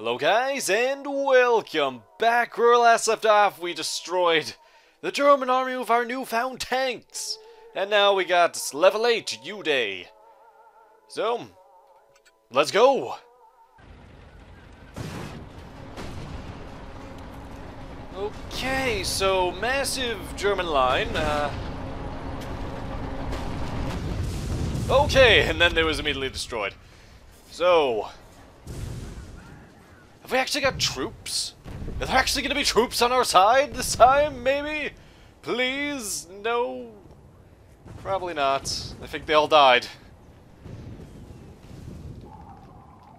Hello guys, and welcome back. Where last left off, we destroyed the German army with our newfound tanks. And now we got level 8 U-Day. So, let's go. Okay, so massive German line. Okay, and then it was immediately destroyed. So, have we actually got troops? Are there actually going to be troops on our side this time, maybe? Please? No? Probably not. I think they all died.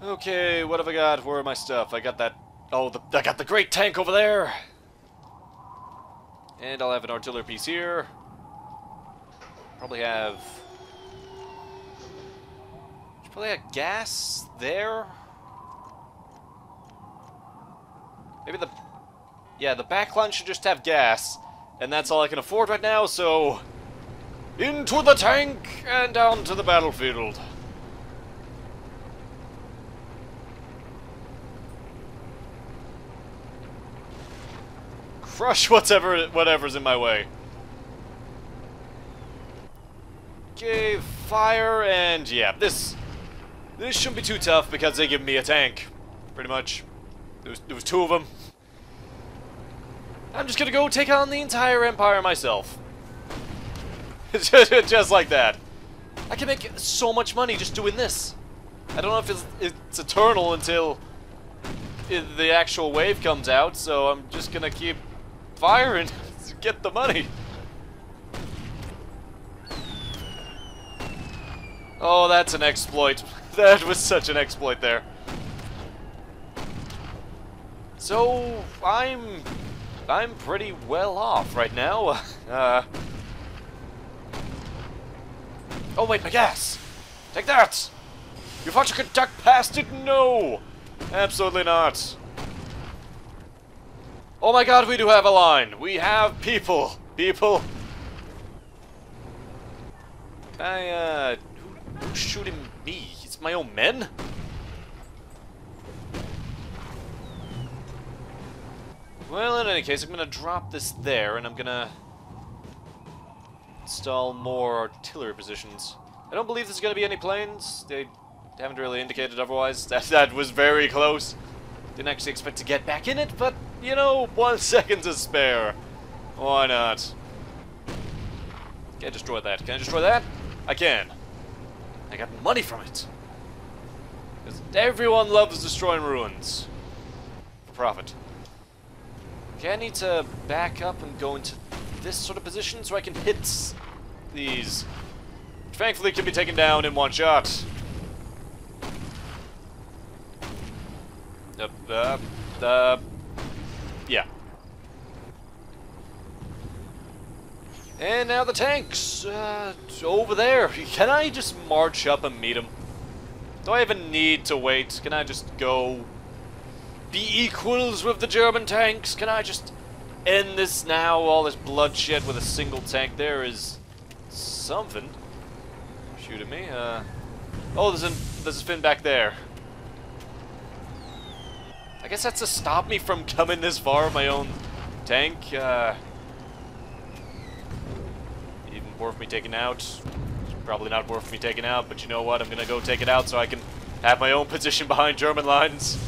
Okay, what have I got? Where are my stuff? I got that... Oh, I got the great tank over there! And I'll have an artillery piece here. Probably have... Probably have gas there? Maybe the... Yeah, the back line should just have gas. And that's all I can afford right now, so... Into the tank and down to the battlefield. Crush whatever's in my way. Okay, fire, and yeah, this shouldn't be too tough because they give me a tank, pretty much. There was two of them. I'm just gonna go take on the entire empire myself. Just like that. I can make so much money just doing this. I don't know if it's eternal until the actual wave comes out, so I'm just gonna keep firing to get the money. Oh, that's an exploit. That was such an exploit there. So, I'm pretty well off right now. Oh wait, my gas! Take that! You thought you could duck past it? No! Absolutely not. Oh my god, we do have a line! We have people! People! Who's shooting me? It's my own men? Well, in any case, I'm gonna drop this there, and I'm gonna... install more artillery positions. I don't believe there's going to be any planes. They haven't really indicated otherwise. That was very close. Didn't actually expect to get back in it, but, you know, 1 second to spare. Why not? Can I destroy that? Can I destroy that? I can. I got money from it. Because everyone loves destroying ruins. For profit. Okay, I need to back up and go into... this sort of position so I can hit these, which thankfully can be taken down in one shot. Yeah. And now the tanks over there. Can I just march up and meet them? Do I even need to wait? Can I just go be equals with the German tanks? Can I just end this now, all this bloodshed with a single tank? There is something shooting me. Oh, there's a fin back there. I guess that's to stop me from coming this far with my own tank. Even worth me taking out. It's probably not worth me taking out, but you know what? I'm gonna go take it out so I can have my own position behind German lines.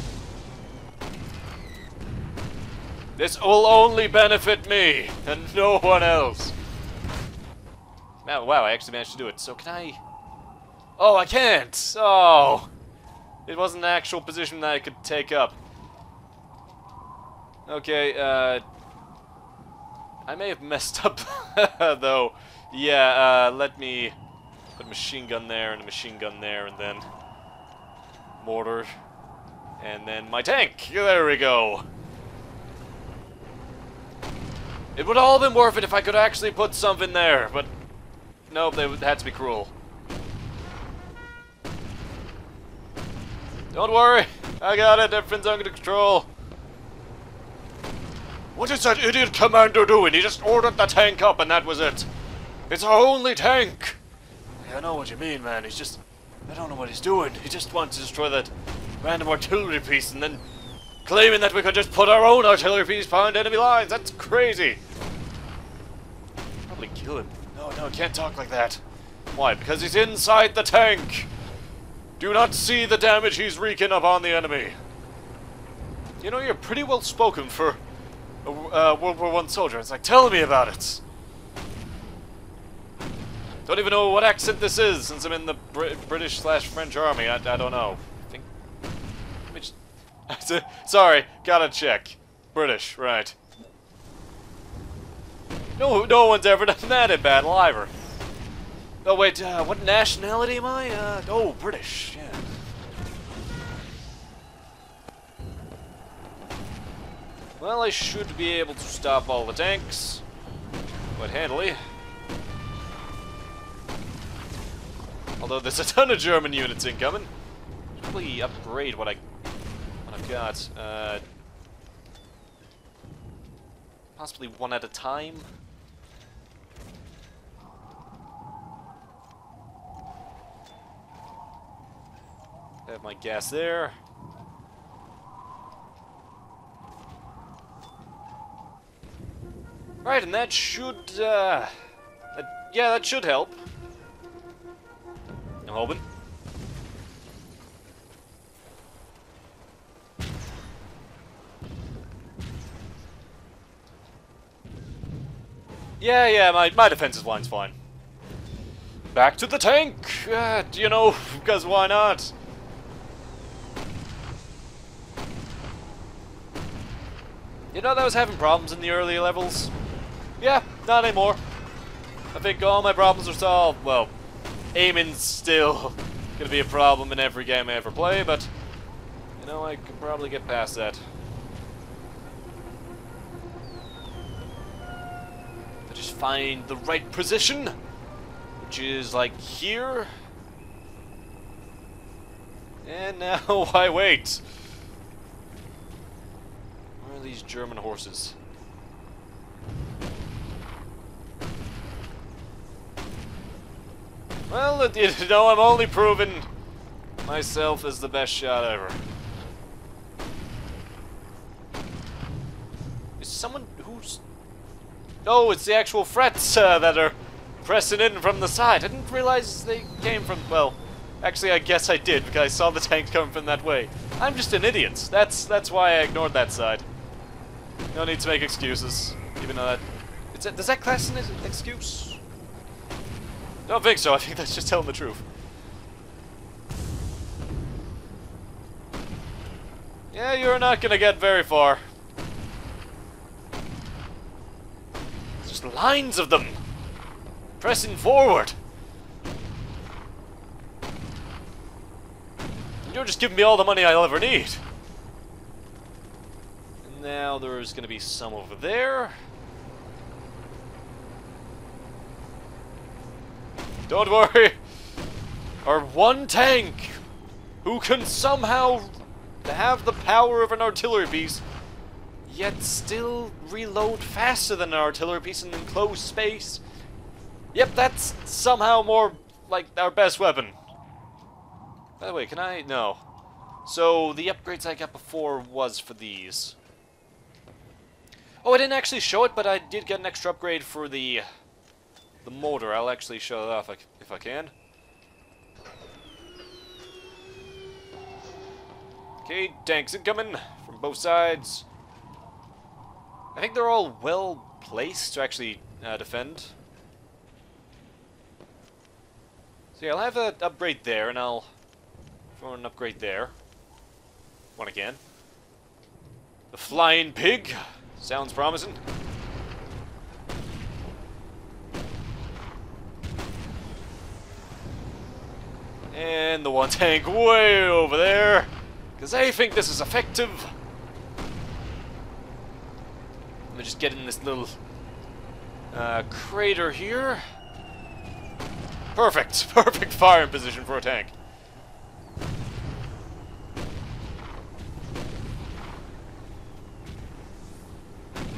This will only benefit me, and no one else. Oh, wow, I actually managed to do it. So can I... Oh, I can't! Oh! It wasn't an actual position that I could take up. Okay, I may have messed up, though. Yeah, let me put a machine gun there, and a machine gun there, and then... mortar. And then my tank! There we go! It would all have been worth it if I could actually put something there, but... nope, they had to be cruel. Don't worry, I got it, everything's under control. What is that idiot commander doing? He just ordered the tank up and that was it. It's our only tank! I know what you mean, man, he's just... I don't know what he's doing, he just wants to destroy that random artillery piece and then claiming that we could just put our own artillery piece behind enemy lines. That's crazy. Probably kill him. No, can't talk like that. Why? Because he's inside the tank. Do not see the damage he's wreaking upon the enemy. You know, you're pretty well spoken for a World War I soldier. It's like, tell me about it. Don't even know what accent this is, since I'm in the British/French army. I don't know. I think... Sorry, gotta check. British, right. No one's ever done that in battle, either. Oh, wait, what nationality am I? Oh, British, yeah. Well, I should be able to stop all the tanks. Quite handily. Although there's a ton of German units incoming. Probably upgrade what I've got. Possibly one at a time. I have my gas there. Right, and that should, yeah, that should help. I'm hoping. Yeah, my defensive line's fine. Back to the tank! You know, because why not? You know, that was having problems in the early levels. Yeah, not anymore. I think all my problems are solved. Well, aiming's still gonna be a problem in every game I ever play, but you know, I could probably get past that. If I just find the right position, which is like here. And now I wait. Where are these German horses? Well, you know, I'm only proving myself as the best shot ever. Is someone who's... Oh, it's the actual frats that are pressing in from the side. I didn't realize they came from... Well, actually, I guess I did, because I saw the tanks coming from that way. I'm just an idiot. That's why I ignored that side. No need to make excuses, even though that... Does that class an excuse? Don't think so, I think that's just telling the truth. Yeah, you're not gonna get very far. It's just lines of them! Pressing forward! You're just giving me all the money I'll ever need! And now there's gonna be some over there. Don't worry! Our one tank, who can somehow have the power of an artillery piece, yet still reload faster than an artillery piece in an enclosed space. Yep, that's somehow more like our best weapon. By the way, can I? No. So, the upgrades I got before was for these. Oh, I didn't actually show it, but I did get an extra upgrade for the... The motor, I'll actually shut it off if I can. Okay, tanks incoming from both sides. I think they're all well placed to actually defend. So yeah, I'll have an upgrade there, and I'll throw an upgrade there. One again. The flying pig. Sounds promising. And the one tank way over there, because I think this is effective. Let me just get in this little crater here. Perfect, perfect firing position for a tank.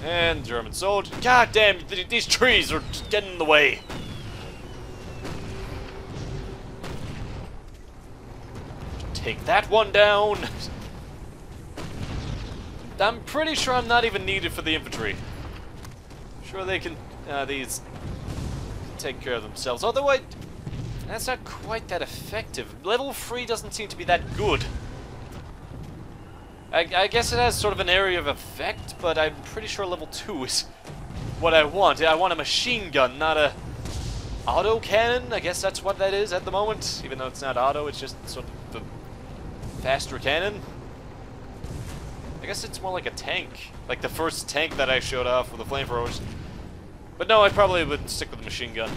And German soldier. God damn, these trees are just getting in the way. take that one down. I'm pretty sure I'm not even needed for the infantry. Sure they can, these take care of themselves. Although that's not quite that effective. Level 3 doesn't seem to be that good. I guess it has sort of an area of effect, but I'm pretty sure level 2 is what I want. I want a machine gun, not a auto cannon. I guess that's what that is at the moment. Even though it's not auto, it's just sort of the faster cannon. I guess it's more like a tank, like the first tank that I showed off with the flamethrowers. But no, I probably would stick with the machine gun.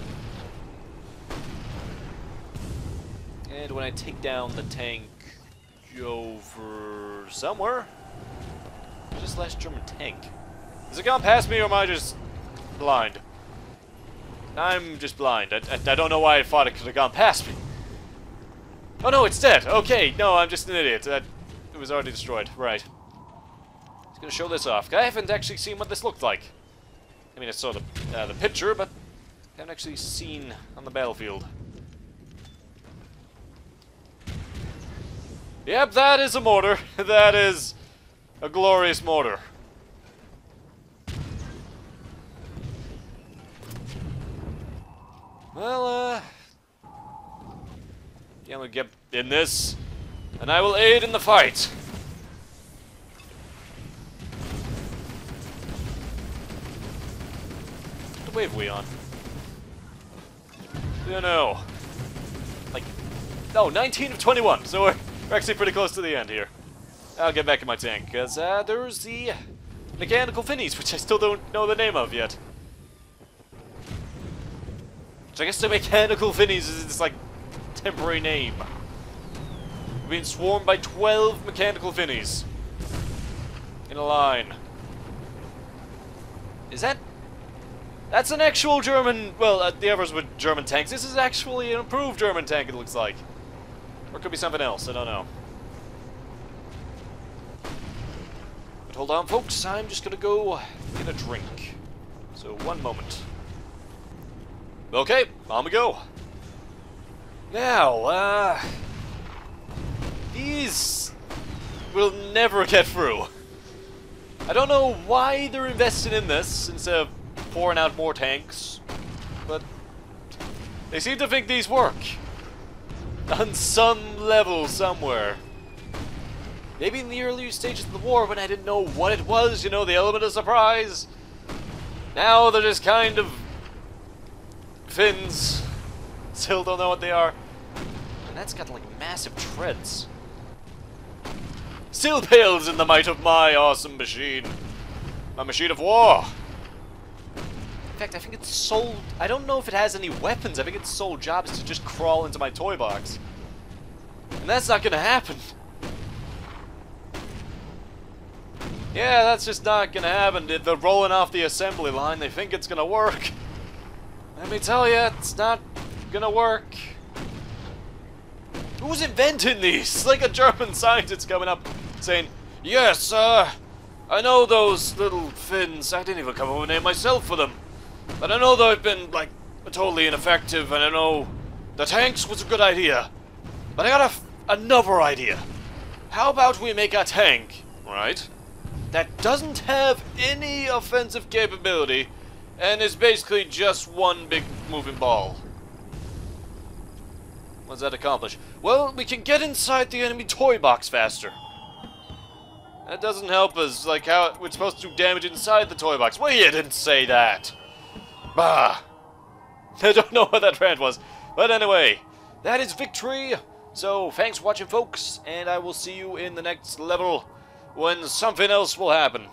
And when I take down the tank over somewhere, where's this last German tank? Is it gone past me, or am I just blind? I'm just blind. I don't know why I thought it could have gone past me. Oh no, it's dead! Okay, no, I'm just an idiot. It was already destroyed. Right. I was gonna show this off. I haven't actually seen what this looked like. I mean, I saw the picture, but I haven't actually seen on the battlefield. Yep, that is a mortar. That is a glorious mortar. Well, yeah, we'll get in this, and I will aid in the fight. What wave are we on? You know, like, no, 19 of 21. So we're actually pretty close to the end here. I'll get back in my tank, because there's the mechanical finies, which I still don't know the name of yet. Which I guess the mechanical finies is its, like, temporary name. We're being swarmed by 12 mechanical finies in a line. Is that... that's an actual German... well, the others were German tanks. This is actually an improved German tank, it looks like. Or it could be something else, I don't know. But hold on, folks, I'm just gonna go get a drink. So, one moment. Okay, on we go. Now, these will never get through. I don't know why they're invested in this instead of pouring out more tanks, but they seem to think these work. On some level, somewhere. Maybe in the earlier stages of the war when I didn't know what it was, you know, the element of surprise. Now they're just kind of... fins. Still don't know what they are. And that's got, like, massive treads. Still pales in the might of my awesome machine. My machine of war. In fact, I think it's sold... I don't know if it has any weapons. I think its sole job is to just crawl into my toy box. And that's not gonna happen. Yeah, that's just not gonna happen. They're rolling off the assembly line. They think it's gonna work. Let me tell you, it's not gonna work. Who's inventing these? Like a German scientist coming up saying, yes, I know those little fins. I didn't even come up with a name myself for them. But I know they've been, like, totally ineffective, and I know the tanks was a good idea. But I got another idea. How about we make a tank, right, that doesn't have any offensive capability and is basically just one big moving ball? What's that accomplish? Well, we can get inside the enemy toy box faster. That doesn't help us, like, how we're supposed to damage inside the toy box. Well, you didn't say that. Bah! I don't know what that rant was. But anyway, that is victory. So, thanks for watching, folks. And I will see you in the next level when something else will happen.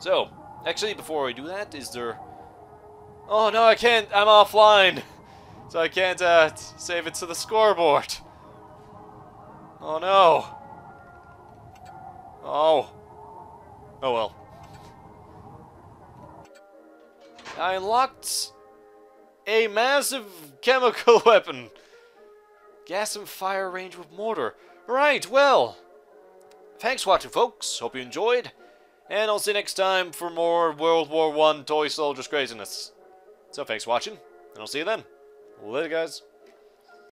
So, actually, before I do that, is there... oh, no, I can't. I'm offline. So I can't save it to the scoreboard. Oh, no. Oh. Oh, well. I unlocked a massive chemical weapon. Gas and fire range with mortar. Right, well. Thanks for watching, folks. Hope you enjoyed. And I'll see you next time for more World War I Toy Soldiers craziness. So thanks for watching, and I'll see you then. Later, guys.